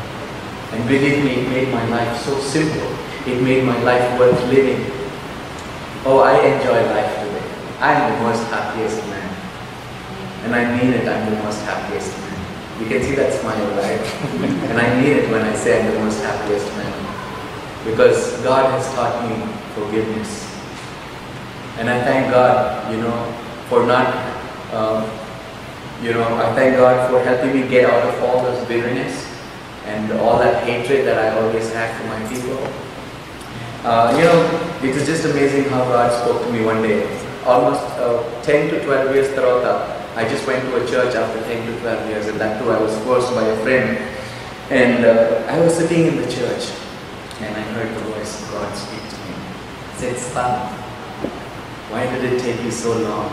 And believe me, it made my life so simple. It made my life worth living. Oh, I enjoy life today. I'm the most happiest man. And I mean it, I'm the most happiest man. You can see that smile, right? And I mean it when I say I'm the most happiest man. Because God has taught me forgiveness. And I thank God, you know, for not, um, you know, I thank God for helping me get out of all those bitterness and all that hatred that I always had for my people. Uh, you know, it is just amazing how God spoke to me one day. Almost uh, ten to twelve years later, I just went to a church after ten to twelve years, and that too I was forced by a friend. And uh, I was sitting in the church. And I heard the voice of God speak to me. It said, son, why did it take you so long?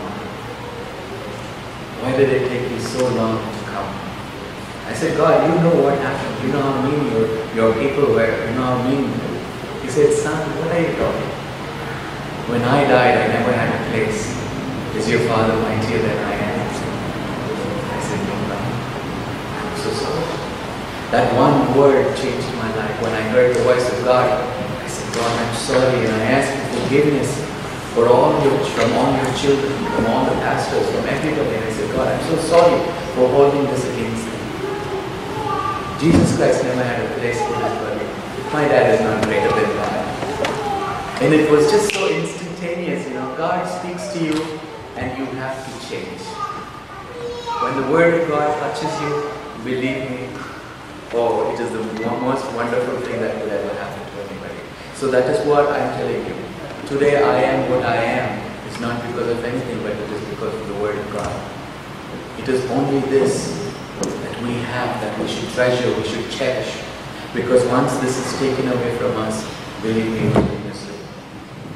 Why did it take you so long to come? I said, God, you know what happened. You know how mean your, your people were. You know how mean you were. He said, son, what are you talking? When I died, I never had a place. Is your father mightier than I am? I said, no, God. I'm so sorry. That one word changed my life. When I heard the voice of God, I said, God, I'm sorry, and I ask for forgiveness for all your, from all your children, from all the pastors, from everybody. And I said, God, I'm so sorry for holding this against them. Jesus Christ never had a place for his brother. My dad is not greater than God. And it was just so instantaneous, you know, God speaks to you and you have to change. When the word of God touches you, believe me, oh, it is the most wonderful thing that could ever happen to anybody. So that is what I'm telling you. Today I am what I am. It's not because of anything, but it is because of the Word of God. It is only this that we have, that we should treasure, we should cherish. Because once this is taken away from us, believe me,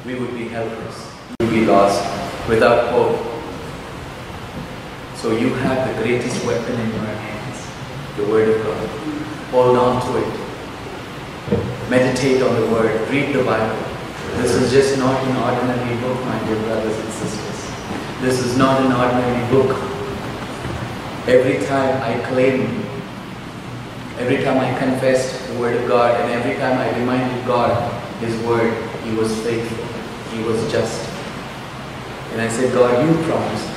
we would be helpless. We would be lost, without hope. So you have the greatest weapon in your hands, the Word of God. Hold on to it. Meditate on the Word. Read the Bible. This is just not an ordinary book, my dear brothers and sisters. This is not an ordinary book. Every time I claim, every time I confessed the Word of God, and every time I reminded God His Word, He was faithful. He was just. And I said, God, you promised.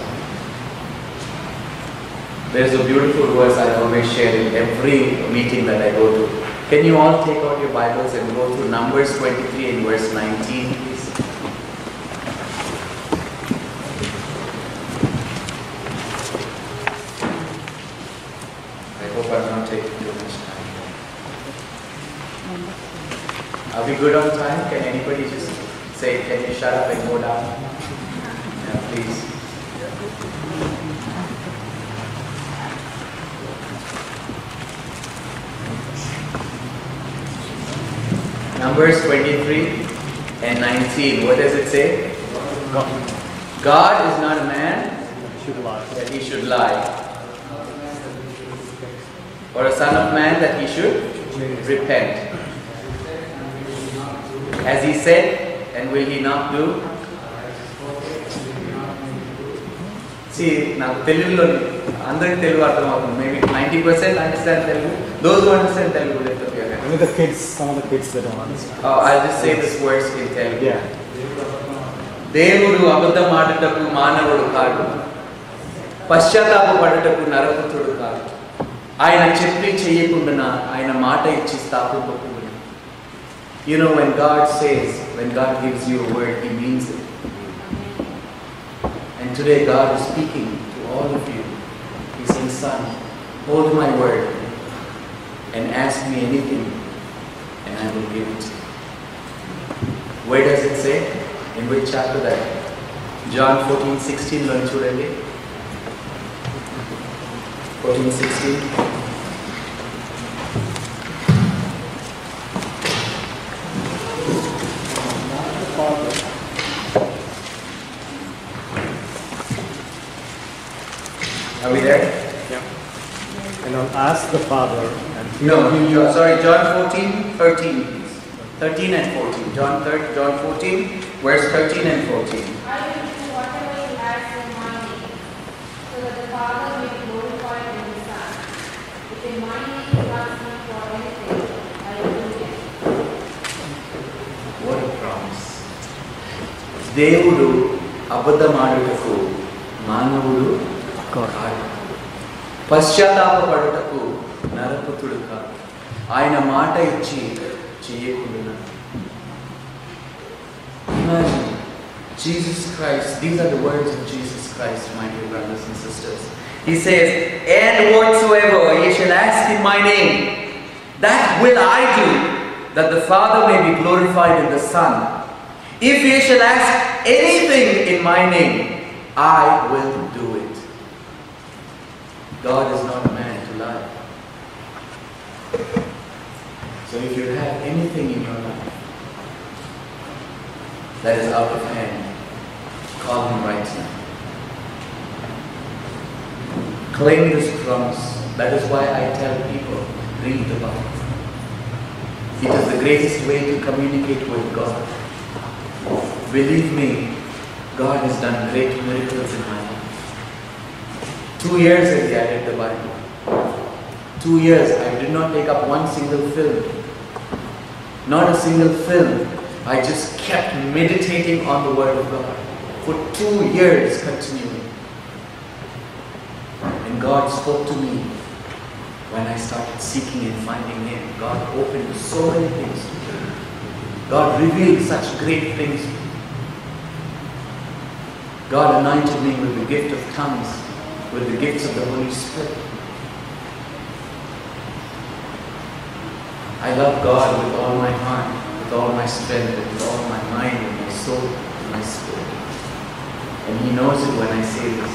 There's a beautiful verse I always share in every meeting that I go to. Can you all take out your Bibles and go through Numbers twenty-three and verse nineteen, please? I hope I'm not taking too much time. Are we good on time? Can anybody just say, can you shut up and go down? Yeah, please. Numbers twenty-three and nineteen. What does it say? God is not a man that he should lie, or a son of man that he should repent. Has he said, and will he not do? See, now Telugu, under Telugu artham, maybe ninety percent understand Telugu. Those who understand Telugu, lift up your hand. I mean the kids, some of the kids that don't understand. Oh, I'll just say this verse in Telugu. Yeah. Devudu abadham aadataku manavaru kaadu. Paschatapu padataku narakutudu kaadu. Ayana cheppi cheyakundana, ayana maata ichi sthapimpakundana. You know, when God says, when God gives you a word, He means it. And today God is speaking to all of you. He says, son, hold my word and ask me anything, and I will give it to you. Where does it say? In which chapter that? John fourteen sixteen. Learn chudandi. fourteen sixteen. Are we there? Yeah. And I'll ask the Father. No, you, you, sorry, John fourteen, thirteen, please. thirteen and fourteen. John, third, John fourteen, verse thirteen and fourteen. I will do whatever you ask in my name, so that the Father may be glorified in the Son. If in my name you ask me for anything, I will do it. What a promise. Devudu abadhamaadataku manavudu kaadu. Paschataapa padataku నరపుతుడు కాదు, ఆయన మాట ఇచ్చి చేయకుండా. Imagine Jesus Christ. These are the words of Jesus Christ, my dear brothers and sisters. He says, and whatsoever ye shall ask in my name, that will I do, that the Father may be glorified in the Son. If ye shall ask anything in my name, I will do it. God is not a man to lie. So if you have anything in your life that is out of hand, call Him right now. Claim this promise. That is why I tell people, read the Bible. It is the greatest way to communicate with God. Believe me, God has done great miracles in my life. Two years ago I read the Bible. Two years, I did not take up one single film. Not a single film. I just kept meditating on the Word of God for two years continuing. And God spoke to me when I started seeking and finding Him. God opened so many things to me. God revealed such great things to me. God anointed me with the gift of tongues, with the gifts of the Holy Spirit. I love God with all my heart, with all my strength, with all my mind, with my soul, with my spirit. And He knows it when I say this.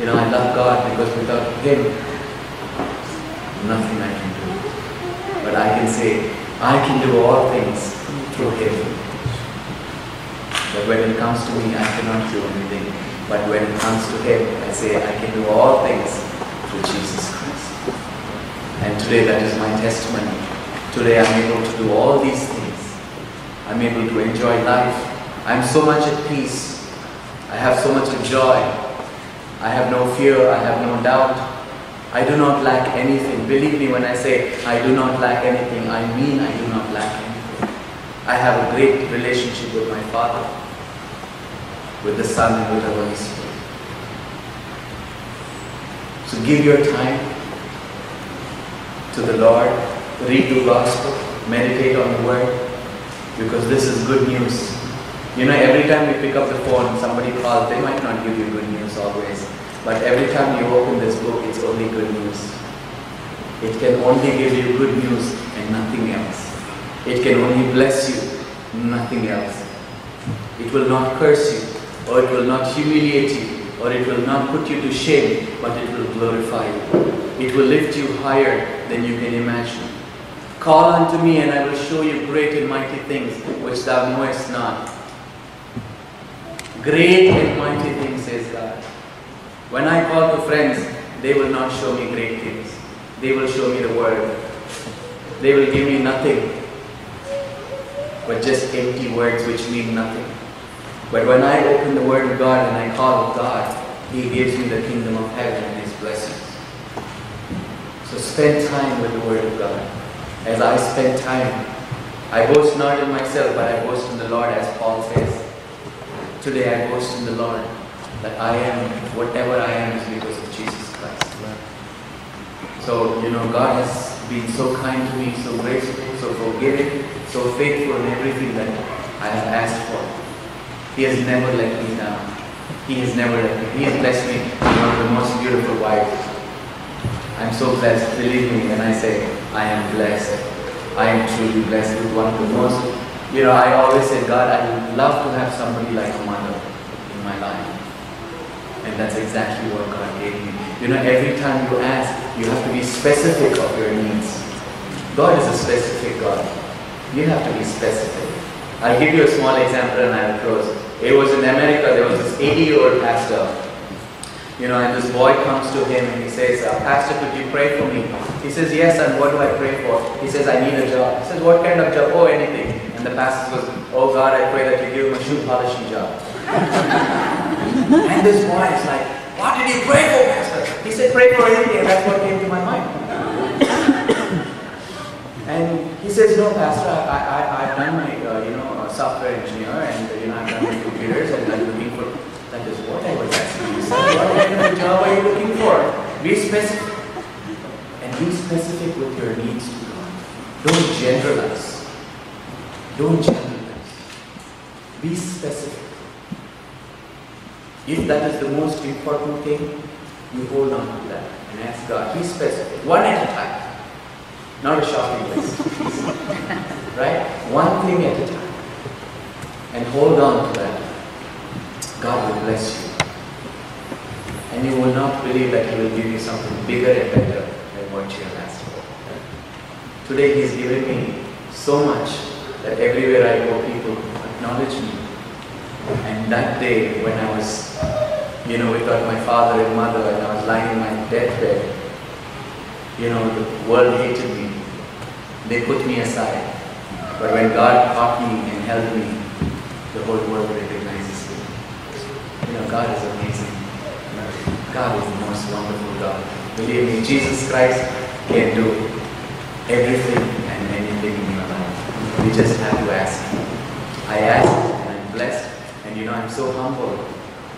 You know, I love God because without Him, nothing I can do. But I can say, I can do all things through Him. But when it comes to me, I cannot do anything. But when it comes to Him, I say, I can do all things through Jesus Christ. And today that is my testimony. Today I'm able to do all these things. I'm able to enjoy life. I'm so much at peace. I have so much of joy. I have no fear. I have no doubt. I do not lack anything. Believe me when I say I do not lack anything, I mean I do not lack anything. I have a great relationship with my Father, with the Son, and with the Holy Spirit. So give your time to the Lord, read the gospel, meditate on the word, because this is good news. You know, every time we pick up the phone, somebody calls, they might not give you good news always. But every time you open this book, it's only good news. It can only give you good news and nothing else. It can only bless you, nothing else. It will not curse you, or it will not humiliate you, or it will not put you to shame, but it will glorify you. It will lift you higher than you can imagine. Call unto me, and I will show you great and mighty things which thou knowest not. Great and mighty things, says God. When I call to friends, they will not show me great things. They will show me the word. They will give me nothing but just empty words which mean nothing. But when I open the word of God and I call God, He gives me the kingdom of heaven and His blessings. So spend time with the word of God. As I spend time, I boast not in myself, but I boast in the Lord, as Paul says. Today I boast in the Lord that I am, whatever I am is because of Jesus Christ. So, you know, God has been so kind to me, so graceful, so forgiving, so faithful in everything that I have asked for. He has never let me down. He has never let me. He has blessed me with one of the most beautiful wives. I'm so blessed. Believe me when I say I am blessed. I am truly blessed with one of the most. You know, I always say, God, I would love to have somebody like a mother in my life. And that's exactly what God gave me. You know, every time you ask, you have to be specific of your needs. God is a specific God. You have to be specific. I'll give you a small example and I'll close. It was in America, there was this eighty-year-old pastor. You know, and this boy comes to him and he says, uh, Pastor, could you pray for me? He says, yes, and what do I pray for? He says, I need a job. He says, what kind of job? Oh, anything. And the pastor goes, oh God, I pray that you give him a shoe polishing job. And this boy is like, what did you pray for, Pastor? He said, pray for anything, and that's what came to my mind. And he says, no, Pastor, I, I, I've done my, uh, you know, uh, software engineer, and, you know, I've done my computers, and I'm looking for, that is what I was asking you. What kind of job are you looking for? Be specific. And be specific with your needs to God. Don't generalize. Don't generalize. Be specific. If that is the most important thing, you hold on to that and ask God. Be specific. One at a time. Not a shopping list. Right? One thing at a time. And hold on to that. God will bless you. And you will not believe that He will give you something bigger and better than what you have asked for. Right? Today He has given me so much that everywhere I go, people acknowledge me. And that day when I was, you know, without my father and mother, and I was lying in my deathbed, you know, the world hated me. They put me aside. But when God caught me and held me, the whole world recognizes me. You know, God is amazing. God is the most wonderful God. Believe me, Jesus Christ can do everything and anything in your life. We just have to ask Him. I asked Him, and I'm blessed. And you know, I'm so humbled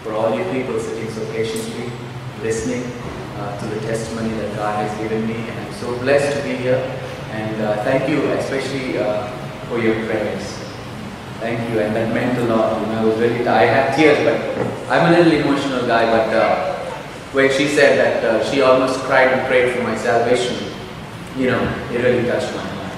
for all you people sitting so patiently, listening uh, to the testimony that God has given me. And I'm so blessed to be here. And uh, thank you, especially uh, for your prayers. Thank you, and that meant a lot. You know, I was really tired. I had tears, but I'm a little emotional guy. But uh, when she said that uh, she almost cried and prayed for my salvation, you know, it really touched my heart.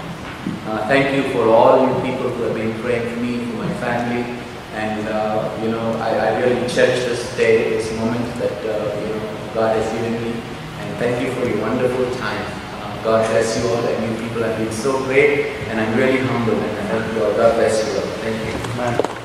Uh, thank you for all you people who have been praying for me, for my family. And, uh, you know, I, I really cherish this day, this moment that, uh, you know, God has given me. And thank you for your wonderful time. Uh, God bless you all, and you people have been so great. And I'm really humbled, and I hope you all. God bless you all. Thank you.